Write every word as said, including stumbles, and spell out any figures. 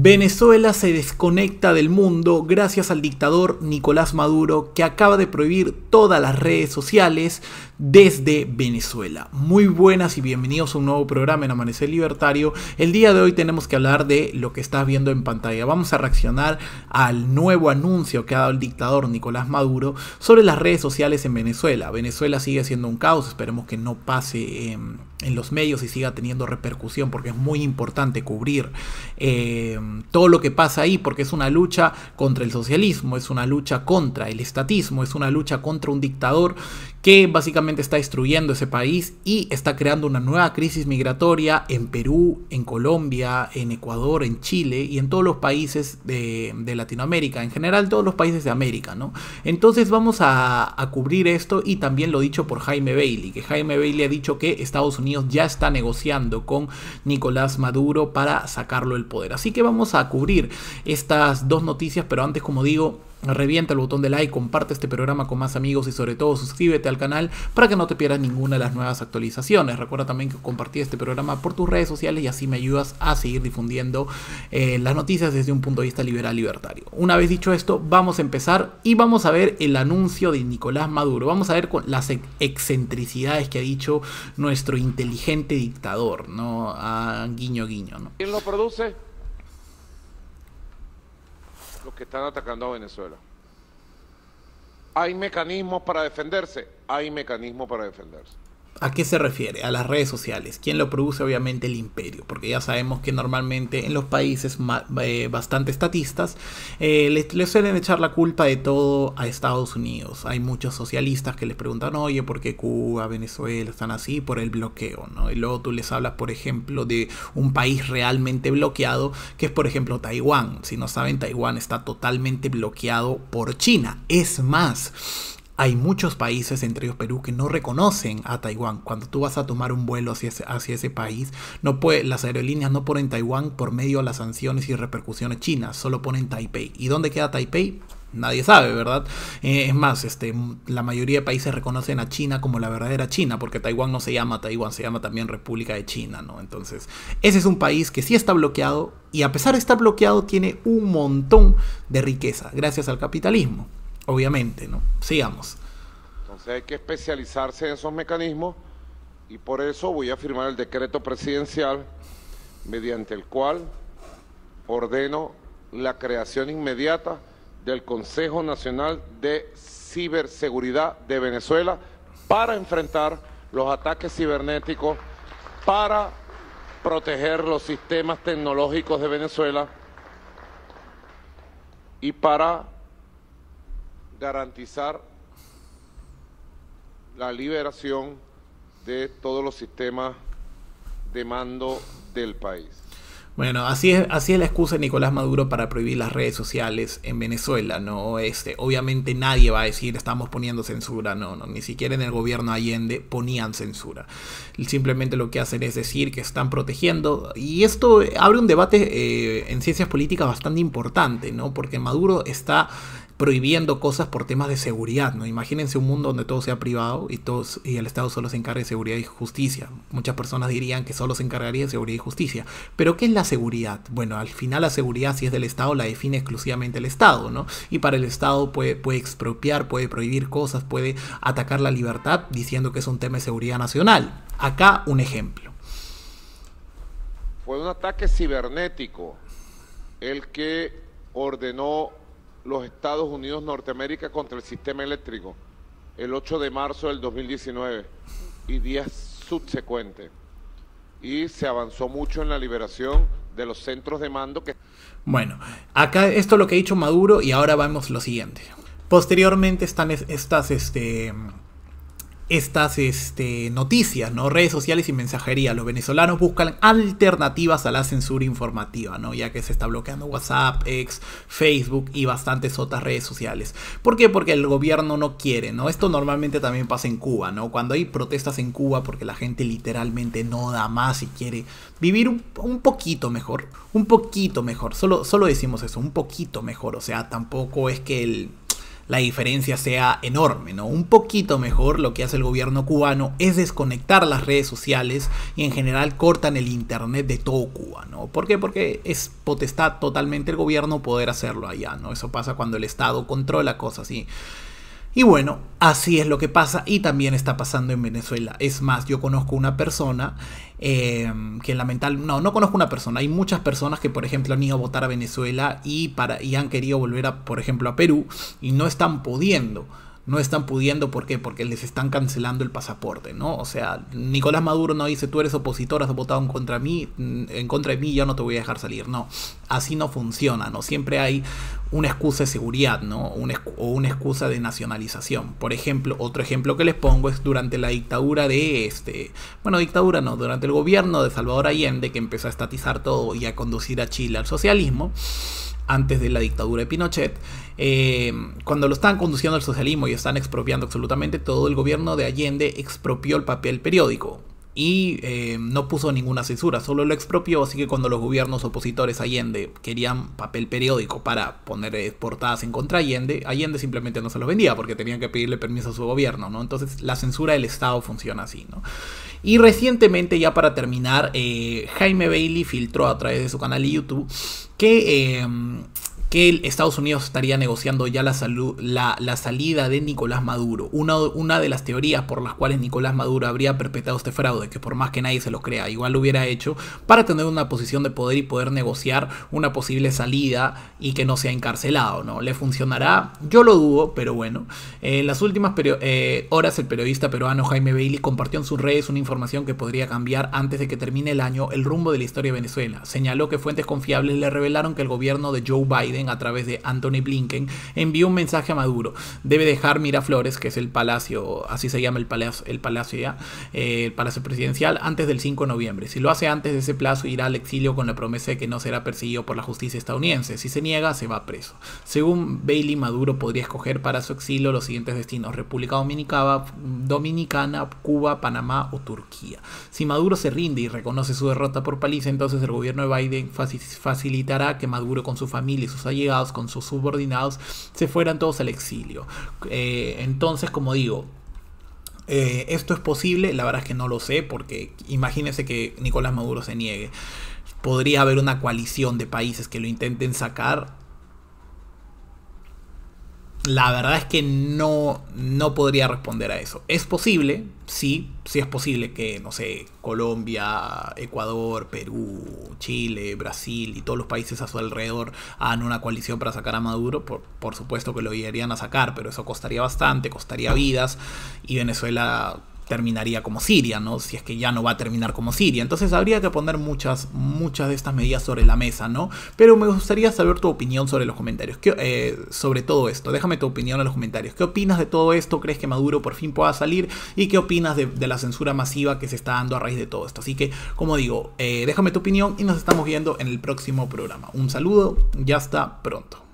Venezuela se desconecta del mundo gracias al dictador Nicolás Maduro, que acaba de prohibir todas las redes sociales desde Venezuela. Muy buenas y bienvenidos a un nuevo programa en Amanecer Libertario. El día de hoy tenemos que hablar de lo que estás viendo en pantalla. Vamos a reaccionar al nuevo anuncio que ha dado el dictador Nicolás Maduro sobre las redes sociales en Venezuela. Venezuela sigue siendo un caos, esperemos que no pase eh, en los medios y siga teniendo repercusión, porque es muy importante cubrir eh, todo lo que pasa ahí, porque es una lucha contra el socialismo, es una lucha contra el estatismo, es una lucha contra un dictador que básicamente está destruyendo ese país y está creando una nueva crisis migratoria en Perú, en Colombia, en Ecuador, en Chile y en todos los países de, de Latinoamérica, en general todos los países de América, ¿no? Entonces vamos a, a cubrir esto y también lo dicho por Jaime Bayly, que Jaime Bayly ha dicho que Estados Unidos ya está negociando con Nicolás Maduro para sacarlo del poder. Así que vamos a cubrir estas dos noticias, pero antes, como digo, revienta el botón de like, comparte este programa con más amigos y sobre todo suscríbete al canal para que no te pierdas ninguna de las nuevas actualizaciones. Recuerda también que compartí este programa por tus redes sociales y así me ayudas a seguir difundiendo eh, las noticias desde un punto de vista liberal libertario. Una vez dicho esto, vamos a empezar y vamos a ver el anuncio de Nicolás Maduro. Vamos a ver con las excentricidades que ha dicho nuestro inteligente dictador, ¿no? Ah, guiño, guiño, ¿no? ¿Quién lo produce? Que están atacando a Venezuela. Hay mecanismos para defenderse, hay mecanismos para defenderse. ¿A qué se refiere? A las redes sociales. ¿Quién lo produce? Obviamente el imperio, porque ya sabemos que normalmente en los países eh, bastante estatistas eh, les, les suelen echar la culpa de todo a Estados Unidos. Hay muchos socialistas que les preguntan, oye, ¿por qué Cuba, Venezuela están así? Por el bloqueo, ¿no? Y luego tú les hablas, por ejemplo, de un país realmente bloqueado, que es, por ejemplo, Taiwán. Si no saben, Taiwán está totalmente bloqueado por China. Es más, hay muchos países, entre ellos Perú, que no reconocen a Taiwán. Cuando tú vas a tomar un vuelo hacia ese, hacia ese país, no puede, las aerolíneas no ponen Taiwán por medio de las sanciones y repercusiones chinas, solo ponen Taipei. ¿Y dónde queda Taipei? Nadie sabe, ¿verdad? Eh, es más, este, la mayoría de países reconocen a China como la verdadera China, porque Taiwán no se llama Taiwán, se llama también República de China, ¿no? Entonces, ese es un país que sí está bloqueado y a pesar de estar bloqueado tiene un montón de riqueza, gracias al capitalismo. Obviamente, ¿no? Sigamos. Entonces hay que especializarse en esos mecanismos y por eso voy a firmar el decreto presidencial mediante el cual ordeno la creación inmediata del Consejo Nacional de Ciberseguridad de Venezuela para enfrentar los ataques cibernéticos, para proteger los sistemas tecnológicos de Venezuela y para garantizar la liberación de todos los sistemas de mando del país. Bueno, así es, así es la excusa de Nicolás Maduro para prohibir las redes sociales en Venezuela, ¿no? Este, obviamente nadie va a decir estamos poniendo censura, no, no, ni siquiera en el gobierno Allende ponían censura. Simplemente lo que hacen es decir que están protegiendo, y esto abre un debate eh, en ciencias políticas bastante importante, ¿no? Porque Maduro está prohibiendo cosas por temas de seguridad, ¿no? Imagínense un mundo donde todo sea privado y, todos, y el Estado solo se encargue de seguridad y justicia. Muchas personas dirían que solo se encargaría de seguridad y justicia. ¿Pero qué es la seguridad? Bueno, al final la seguridad, si es del Estado, la define exclusivamente el Estado, ¿no? Y para el Estado puede, puede expropiar, puede prohibir cosas, puede atacar la libertad diciendo que es un tema de seguridad nacional. Acá un ejemplo. Fue un ataque cibernético el que ordenó los Estados Unidos Norteamérica contra el sistema eléctrico el ocho de marzo del dos mil diecinueve y días subsecuentes, y se avanzó mucho en la liberación de los centros de mando que... Bueno, acá esto es lo que ha dicho Maduro y ahora vamos lo siguiente. Posteriormente están es, estas este Estas este, noticias, ¿no? Redes sociales y mensajería. Los venezolanos buscan alternativas a la censura informativa, ¿no? Ya que se está bloqueando WhatsApp, X, Facebook y bastantes otras redes sociales. ¿Por qué? Porque el gobierno no quiere, ¿no? Esto normalmente también pasa en Cuba, ¿no? Cuando hay protestas en Cuba porque la gente literalmente no da más y quiere vivir un, un poquito mejor. Un poquito mejor. Solo, solo decimos eso, un poquito mejor. O sea, tampoco es que el... la diferencia sea enorme, ¿no? Un poquito mejor lo que hace el gobierno cubano es desconectar las redes sociales y en general cortan el internet de todo Cuba, ¿no? ¿Por qué? Porque es potestad totalmente el gobierno poder hacerlo allá, ¿no? Eso pasa cuando el Estado controla cosas y... Y bueno, así es lo que pasa y también está pasando en Venezuela. Es más, yo conozco una persona eh, que lamentablemente... No, no conozco una persona. Hay muchas personas que, por ejemplo, han ido a votar a Venezuela y, para, y han querido volver, a, por ejemplo, a Perú y no están pudiendo. No están pudiendo, ¿por qué? Porque les están cancelando el pasaporte, ¿no? O sea, Nicolás Maduro no dice, tú eres opositor, has votado en contra de mí, en contra de mí, yo no te voy a dejar salir. No, así no funciona, ¿no? Siempre hay una excusa de seguridad, ¿no? Una, o una excusa de nacionalización. Por ejemplo, otro ejemplo que les pongo es durante la dictadura de este... Bueno, dictadura no, durante el gobierno de Salvador Allende, que empezó a estatizar todo y a conducir a Chile al socialismo, antes de la dictadura de Pinochet, eh, cuando lo estaban conduciendo al socialismo y están expropiando absolutamente todo, el gobierno de Allende expropió el papel periódico y eh, no puso ninguna censura, solo lo expropió, así que cuando los gobiernos opositores a Allende querían papel periódico para poner portadas en contra de Allende, Allende simplemente no se los vendía porque tenían que pedirle permiso a su gobierno, ¿no? Entonces la censura del Estado funciona así, ¿no? Y recientemente, ya para terminar, eh, Jaime Bayly filtró a través de su canal de YouTube que, eh, que Estados Unidos estaría negociando ya la, la, la salida de Nicolás Maduro. Una, una de las teorías por las cuales Nicolás Maduro habría perpetrado este fraude, que por más que nadie se lo crea, igual lo hubiera hecho, para tener una posición de poder y poder negociar una posible salida y que no sea encarcelado, ¿no? ¿Le funcionará? Yo lo dudo, pero bueno. En las últimas eh, horas, el periodista peruano Jaime Bayly compartió en sus redes una información que podría cambiar antes de que termine el año el rumbo de la historia de Venezuela. Señaló que fuentes confiables le revelaron que el gobierno de Joe Biden, a través de Anthony Blinken, envió un mensaje a Maduro: debe dejar Miraflores, que es el palacio, así se llama el palacio, el palacio ya, eh, el palacio presidencial, antes del cinco de noviembre. Si lo hace antes de ese plazo, irá al exilio con la promesa de que no será perseguido por la justicia estadounidense. Si se niega, se va preso. Según Bayly, Maduro podría escoger para su exilio los siguientes destinos: República Dominicana, Dominicana, Cuba, Panamá o Turquía. Si Maduro se rinde y reconoce su derrota por paliza, entonces el gobierno de Biden facilitará que Maduro, con su familia y sus allegados, con sus subordinados, se fueran todos al exilio. Eh, entonces, como digo, eh, esto es posible. La verdad es que no lo sé, porque imagínense que Nicolás Maduro se niegue, podría haber una coalición de países que lo intenten sacar. La verdad es que no, no podría responder a eso. Es posible, sí, sí es posible que, no sé, Colombia, Ecuador, Perú, Chile, Brasil y todos los países a su alrededor hagan una coalición para sacar a Maduro. Por, por supuesto que lo llegarían a sacar, pero eso costaría bastante, costaría vidas, y Venezuela terminaría como Siria, ¿no? Si es que ya no va a terminar como Siria. Entonces habría que poner muchas, muchas de estas medidas sobre la mesa, ¿no? Pero me gustaría saber tu opinión sobre los comentarios. ¿Qué, eh, sobre todo esto? Déjame tu opinión en los comentarios. ¿Qué opinas de todo esto? ¿Crees que Maduro por fin pueda salir? ¿Y qué opinas de, de la censura masiva que se está dando a raíz de todo esto? Así que, como digo, eh, déjame tu opinión y nos estamos viendo en el próximo programa. Un saludo y hasta pronto.